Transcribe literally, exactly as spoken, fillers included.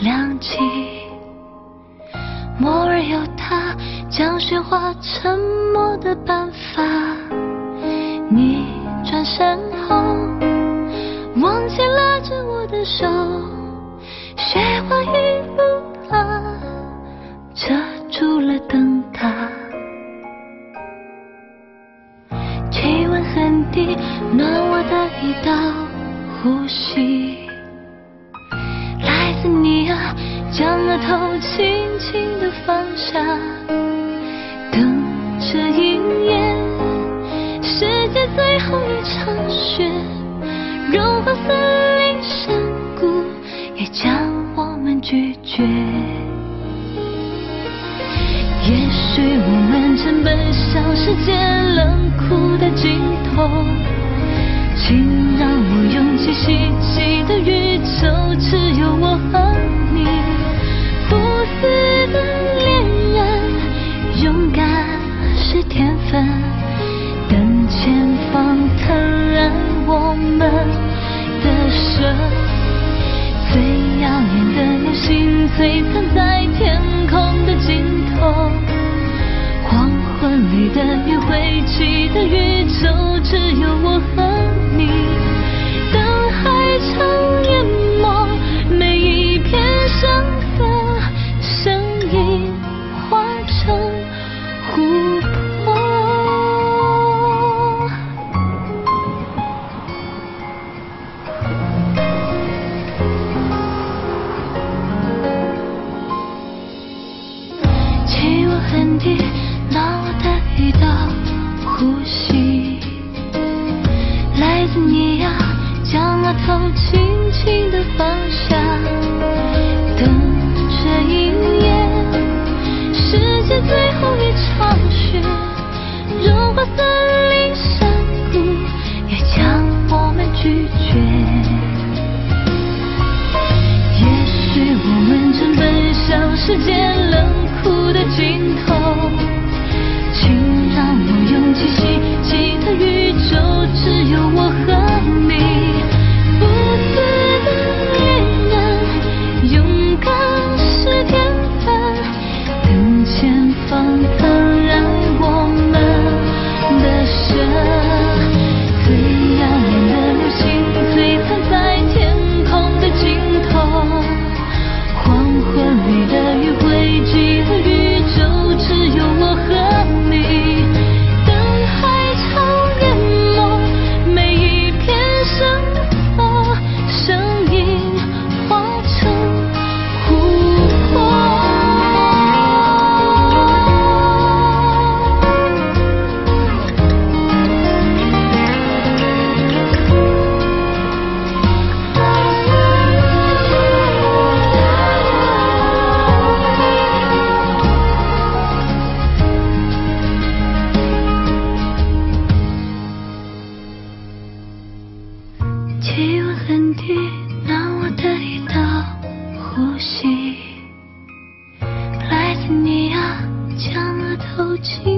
亮起。末日有他，将雪化沉默的办法。你转身后，忘记拉着我的手，雪花雨如蜡，遮住了灯塔。气温很低，暖我的一道呼吸。 你啊，将额头轻轻地放下，等这一夜，世界最后一场雪，融化森林山谷，也将我们拒绝。也许我们曾奔向世界冷酷的尽头，请让我勇气袭击的宇宙，只有我和。 不死的恋人，勇敢是天分。等前方疼爱我们的神，最耀眼的流星璀璨在天空的尽头。黄昏里的约会，期待宇宙只有我和你。当海潮淹没每一片伤。 请。